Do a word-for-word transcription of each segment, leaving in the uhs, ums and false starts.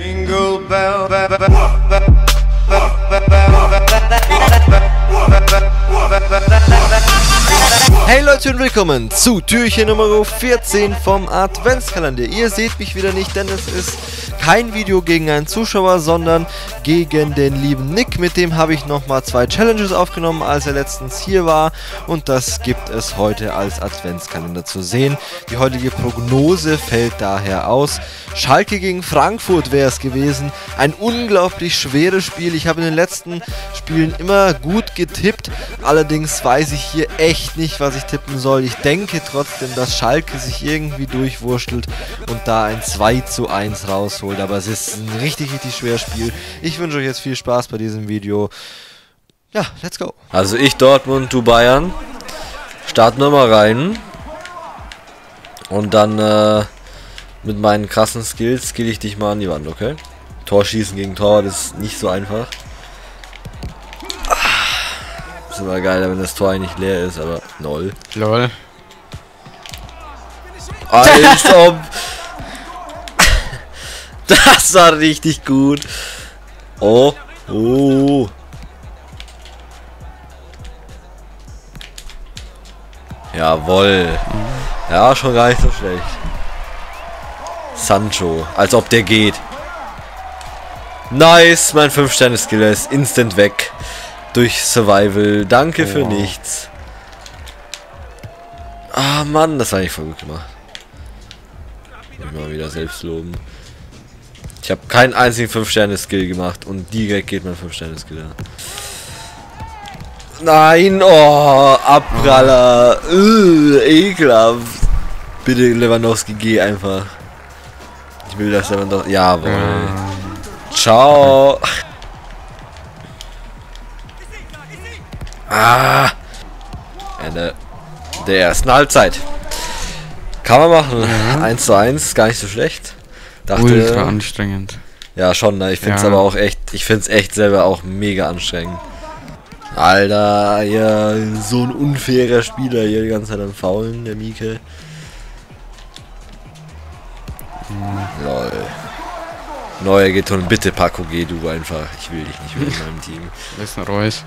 Jingle bell, bell, bell, bell, hey Leute und willkommen zu Türchen Nummer vierzehn vom Adventskalender. Ihr seht mich wieder nicht, denn es ist kein Video gegen einen Zuschauer, sondern gegen den lieben Nick. Mit dem habe ich nochmal zwei Challenges aufgenommen, als er letztens hier war. Und das gibt es heute als Adventskalender zu sehen. Die heutige Prognose fällt daher aus. Schalke gegen Frankfurt wäre es gewesen. Ein unglaublich schweres Spiel. Ich habe in den letzten Spielen immer gut getippt. Allerdings weiß ich hier echt nicht, was ich tippen soll. Ich denke trotzdem, dass Schalke sich irgendwie durchwurschtelt und da ein zwei zu eins rausholt. Aber es ist ein richtig, richtig schweres Spiel. Ich wünsche euch jetzt viel Spaß bei diesem Video. Ja, let's go. Also ich Dortmund, du Bayern. Starten wir mal rein. Und dann äh, mit meinen krassen Skills skill ich dich mal an die Wand, okay? Torschießen gegen Tor, das ist nicht so einfach. Ist immer geil, wenn das Tor eigentlich leer ist, aber null. Lol. Als ob... Das war richtig gut. Oh. Oh. Jawohl. Ja, schon gar nicht so schlecht. Sancho. Als ob der geht. Nice. Mein fünf Sterne Skill ist instant weg. Durch Survival. Danke für nichts. Ah, Mann. Das war nicht voll gut gemacht. Immer wieder selbst loben. Ich habe keinen einzigen fünf Sterne Skill gemacht und direkt geht mein fünf Sterne Skill an. Nein, oh, Abpraller, oh. Ekelhaft. Bitte Lewandowski, geh einfach. Ich will, dass Lewandowski, jawohl. Oh. Ciao. Ah. Ende der ersten Halbzeit. Kann man machen, ja. eins zu eins, gar nicht so schlecht. Dachte, ultra anstrengend. Ja, schon, ne? Ich find's ja. aber auch echt, ich find's echt selber auch mega anstrengend. Alter, ja, so ein unfairer Spieler hier die ganze Zeit am Faulen, der Mieke. Mhm. Lol. Neuer geht und bitte Paco, geh du einfach. Ich will dich nicht mehr in meinem Team. Das ist ein Reus.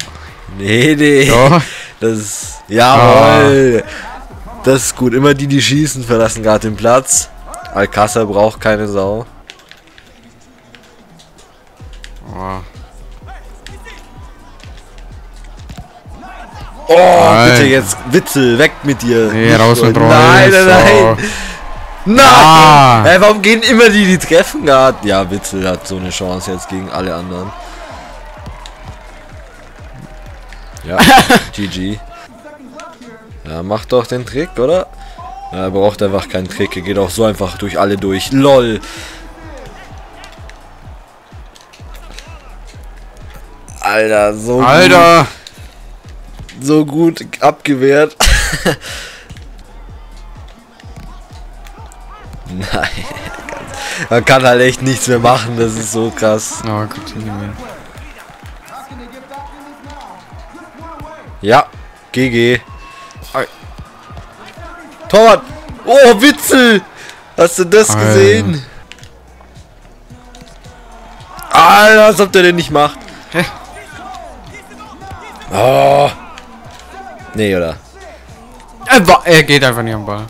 Nee, nee. Ja. Das ist, jawohl. Ah. Das ist gut. Immer die, die schießen, verlassen gerade den Platz. Alcacer braucht keine Sau. Oh, oh bitte jetzt, Witzel, weg mit dir. Nee, raus mit Reus. Nein, nein, nein. Oh. Nein! Ah. Hey, warum gehen immer die, die treffen gerade? Ja, Witzel hat so eine Chance jetzt gegen alle anderen. Ja, G G. Ja, mach doch den Trick, oder? Er braucht einfach keinen Trick, er geht auch so einfach durch alle durch. LOL! Alter, so Alter! Gut, so gut abgewehrt. Nein, man kann halt echt nichts mehr machen, das ist so krass. Oh, ja, G G. Torwart! Oh, Witzel! Hast du das gesehen? Ähm. Alter, als ob der den nicht macht. Hä? Oh. Nee, oder? Er, er geht einfach nicht am Ball.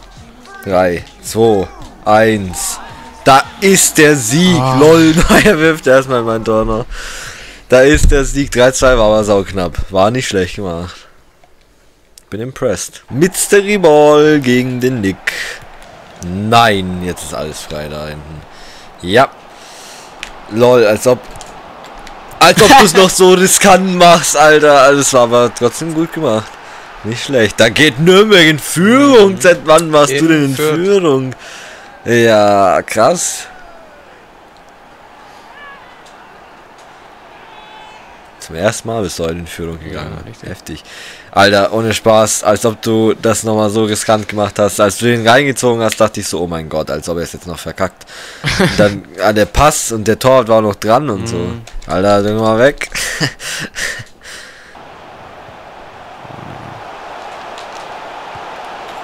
drei, zwei, eins. Da ist der Sieg. Oh. Lol, er wirft erstmal meinen Tor noch. Da ist der Sieg. drei zu zwei war aber sauknapp. War nicht schlecht gemacht. Bin impressed. Mystery Ball gegen den Nick. Nein, jetzt ist alles frei da hinten. Ja. Lol, als ob... Als ob du es noch so riskant machst, Alter. Alles war aber trotzdem gut gemacht. Nicht schlecht. Da geht Nürnberg in Führung. Mhm. Seit wann warst Eben du denn in Fürth. Führung? Ja, krass. Zum ersten Mal bist du heute in Führung gegangen. Ja, heftig. Alter, ohne Spaß, als ob du das nochmal so riskant gemacht hast. Als du den reingezogen hast, dachte ich so, oh mein Gott, als ob er es jetzt noch verkackt. Und dann ah, der Pass und der Torwart war auch noch dran und mm. so. Alter, dann mal weg.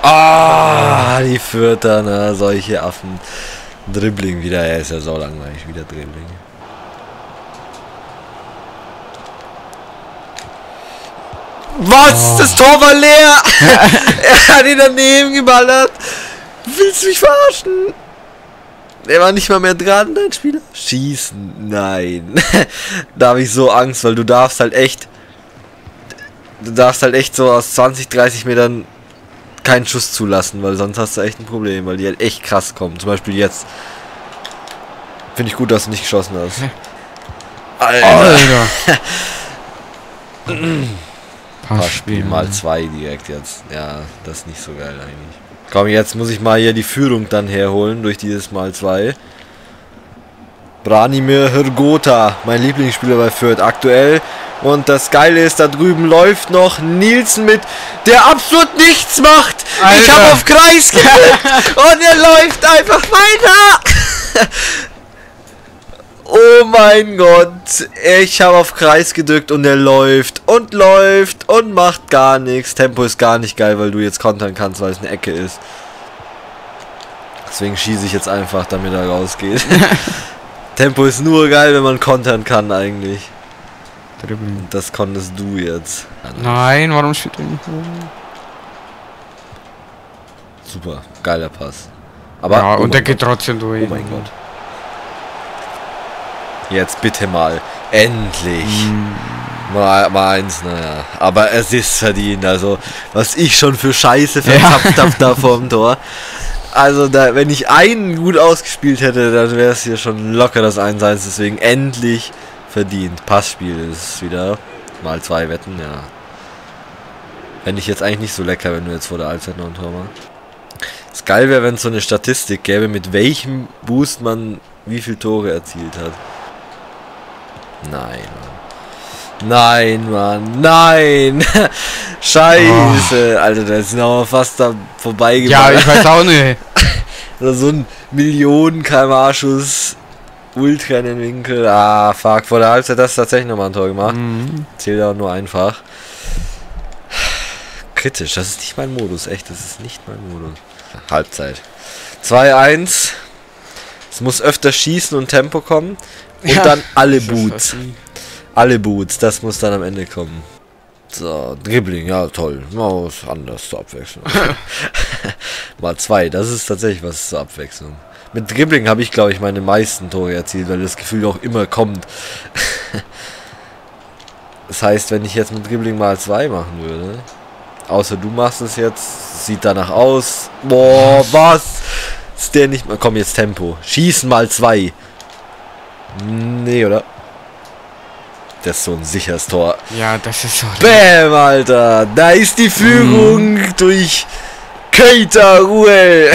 Ah, die Fürther, ne? Solche Affen. Dribbling wieder, er ist ja sau langweilig, wieder Dribbling. Was? Oh. Das Tor war leer! Er hat ihn daneben geballert! Willst du mich verarschen? Der war nicht mal mehr dran, dein Spieler. Schießen, nein. Da habe ich so Angst, weil du darfst halt echt... Du darfst halt echt so aus zwanzig, dreißig Metern keinen Schuss zulassen, weil sonst hast du echt ein Problem, weil die halt echt krass kommen. Zum Beispiel jetzt. Finde ich gut, dass du nicht geschossen hast. Alter. Alter. Passspiel mal zwei direkt jetzt. Ja, das ist nicht so geil eigentlich. Komm, jetzt muss ich mal hier die Führung dann herholen durch dieses Mal zwei. Branimir Hrgota, mein Lieblingsspieler bei Fürth aktuell. Und das Geile ist, da drüben läuft noch Nielsen mit, der absolut nichts macht. Alter. Ich habe auf Kreis gedrückt und er läuft einfach weiter. Oh mein Gott, ich habe auf Kreis gedrückt und er läuft und läuft und macht gar nichts. Tempo ist gar nicht geil, weil du jetzt kontern kannst, weil es eine Ecke ist. Deswegen schieße ich jetzt einfach, damit er rausgeht. Tempo ist nur geil, wenn man kontern kann eigentlich. Und das konntest du jetzt. Nein, warum spielt er nicht so? Super, geiler Pass. Aber ja, oh und der Gott. Geht trotzdem durch. Oh mein Gott. Jetzt bitte mal. Endlich. Mm. Mal, mal eins, naja. Aber es ist verdient. Also, was ich schon für Scheiße verzapft ja. habe da vorm Tor. Also, da, wenn ich einen gut ausgespielt hätte, dann wäre es hier schon locker das eins eins. Deswegen endlich verdient. Passspiel ist wieder. Mal zwei Wetten, ja. Fände ich jetzt eigentlich nicht so lecker, wenn du jetzt vor der Halbzeit noch ein Tor machst. Es geil wäre, wenn es so eine Statistik gäbe, mit welchem Boost man wie viele Tore erzielt hat. Nein, Mann. Nein, Mann. Nein. Scheiße. Oh. Alter, der ist noch fast da vorbeigegangen. Ja, ich weiß auch nicht. So ein Millionen-K M A-Schuss. Ultra in den Winkel. Ah, fuck. Vor der Halbzeit hast du tatsächlich nochmal ein Tor gemacht. Mhm. Zählt auch nur einfach. Kritisch. Das ist nicht mein Modus. Echt, das ist nicht mein Modus. Halbzeit. zwei eins. Es muss öfter schießen und Tempo kommen. Und ja, dann alle Boots. Alle Boots, das muss dann am Ende kommen. So, Dribbling, ja toll. Mal was anderes zur Abwechslung. Mal zwei, das ist tatsächlich was zur Abwechslung. Mit Dribbling habe ich, glaube ich, meine meisten Tore erzielt, weil das Gefühl auch immer kommt. Das heißt, wenn ich jetzt mit Dribbling mal zwei machen würde, außer du machst es jetzt, sieht danach aus. Boah, was? Ist der nicht mal... Komm, jetzt Tempo. Schießen mal zwei. Nee, oder? Das ist so ein sicheres Tor. Ja, das ist so. Bäm, Alter. Da ist die Führung mm. durch Kateruel.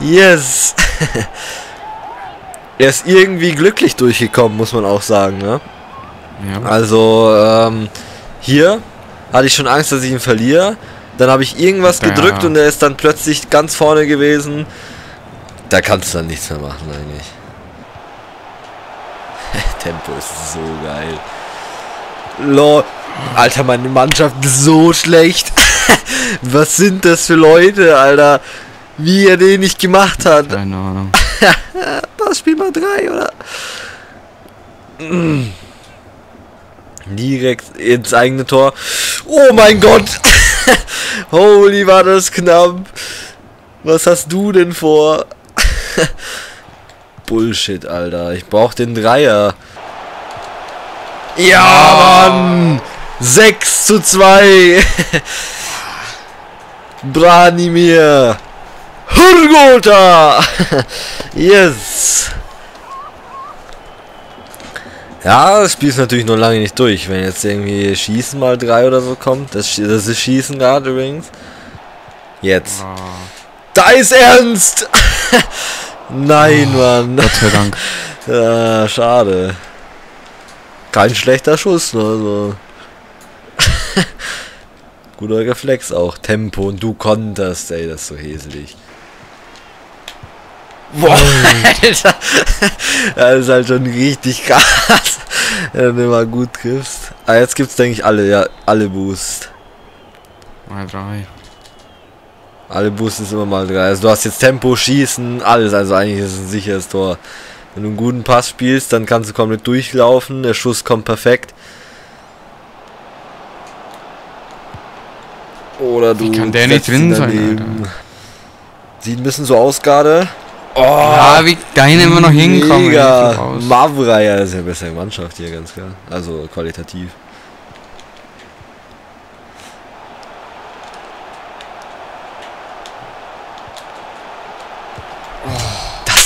Yes. Er ist irgendwie glücklich durchgekommen, muss man auch sagen, ne? Ja. Also, ähm, hier hatte ich schon Angst, dass ich ihn verliere. Dann habe ich irgendwas ja. gedrückt und er ist dann plötzlich ganz vorne gewesen. Da kannst du dann nichts mehr machen, eigentlich. Tempo ist so geil. Lol. Alter, meine Mannschaft ist so schlecht. Was sind das für Leute, Alter? Wie er den nicht gemacht hat. Keine Ahnung. Das Spiel mal drei, oder? Direkt ins eigene Tor. Oh mein Gott. Holy, war das knapp. Was hast du denn vor? Bullshit, Alter. Ich brauch den Dreier. Ja, Mann! sechs zu zwei! Branimir Hrgota! Yes! Ja, das Spiel ist natürlich noch lange nicht durch. Wenn jetzt irgendwie Schießen mal drei oder so kommt. Das, das ist Schießen gerade übrigens. Jetzt. Oh. Da ist Ernst! Nein, oh, Mann. Gott sei Dank. Ja, schade. Kein schlechter Schuss, also. Guter Reflex auch. Tempo und du konterst, ey, das ist so häselig. Boah, Alter. Das ist halt schon richtig krass. Wenn du mal gut triffst. Ah, jetzt gibt's, denke ich, alle, ja, alle Boost. Mal drei. Alle Bussen sind immer mal drei. Also du hast jetzt Tempo, Schießen, alles. Also eigentlich ist es ein sicheres Tor. Wenn du einen guten Pass spielst, dann kannst du komplett durchlaufen. Der Schuss kommt perfekt. Oder du... Wie kann der nicht drin daneben sein, Alter? Sieht ein bisschen so aus gerade. Oh, ja, wie dahin immer noch hinkommen. Mega. Mavra, ja, das ist ja bessere Mannschaft hier, ganz klar. Also qualitativ.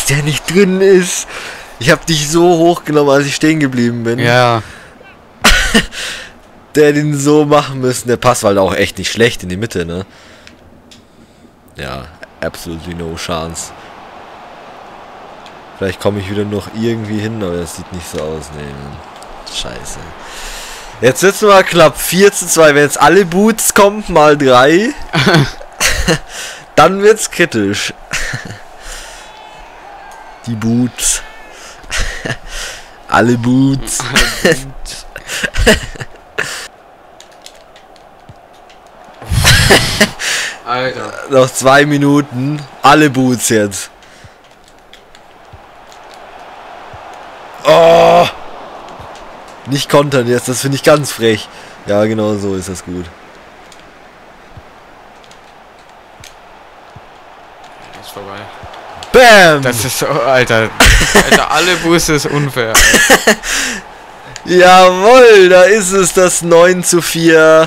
Der nicht drin ist. Ich habe dich so hochgenommen, als ich stehen geblieben bin. Ja. Der den so machen müssen. Der Pass war halt auch echt nicht schlecht in die Mitte, ne? Ja, absolutely no chance. Vielleicht komme ich wieder noch irgendwie hin, aber das sieht nicht so aus. Nee, scheiße. Jetzt wird's mal knapp. vier zu zwei. Wenn jetzt alle Boots kommen, mal drei. Dann wird's kritisch. Die Boots. Alle Boots. Alter. Noch zwei Minuten. Alle Boots jetzt. Oh. Nicht kontern jetzt, das finde ich ganz frech. Ja, genau so ist das gut. Das ist vorbei. Bam! Das ist so, Alter. Alter, alle Busse ist unfair. Jawohl, da ist es, das neun zu vier.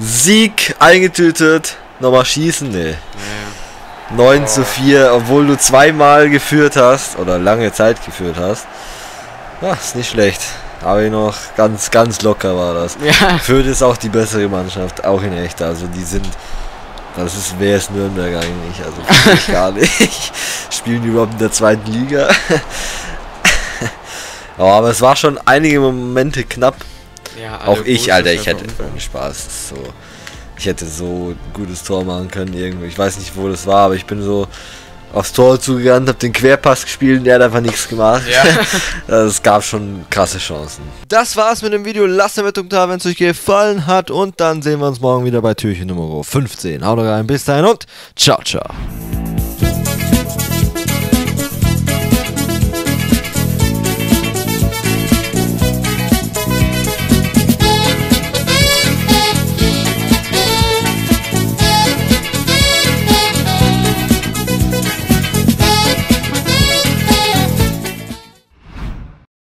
Sieg eingetütet. Nochmal schießen, ne? Nee. neun zu vier, obwohl du zweimal geführt hast, oder lange Zeit geführt hast. Ja, ist nicht schlecht. Aber noch ganz, ganz locker war das. Ja. Fürth ist auch die bessere Mannschaft, auch in echt. Also die sind... Das ist, wer ist Nürnberg eigentlich? Also ich gar nicht. Spielen die überhaupt in der zweiten Liga? Oh, aber es war schon einige Momente knapp. Ja, auch ich, Alter, ich hätte Spaß. So. Ich hätte so ein gutes Tor machen können irgendwie. Ich weiß nicht, wo das war, aber ich bin so aufs Tor zugegangen, hab den Querpass gespielt und der hat einfach nichts gemacht. Ja. Es gab schon krasse Chancen. Das war's mit dem Video. Lasst eine Bewertung da, wenn es euch gefallen hat. Und dann sehen wir uns morgen wieder bei Türchen Nummer fünfzehn. Haut rein, bis dahin und ciao, ciao.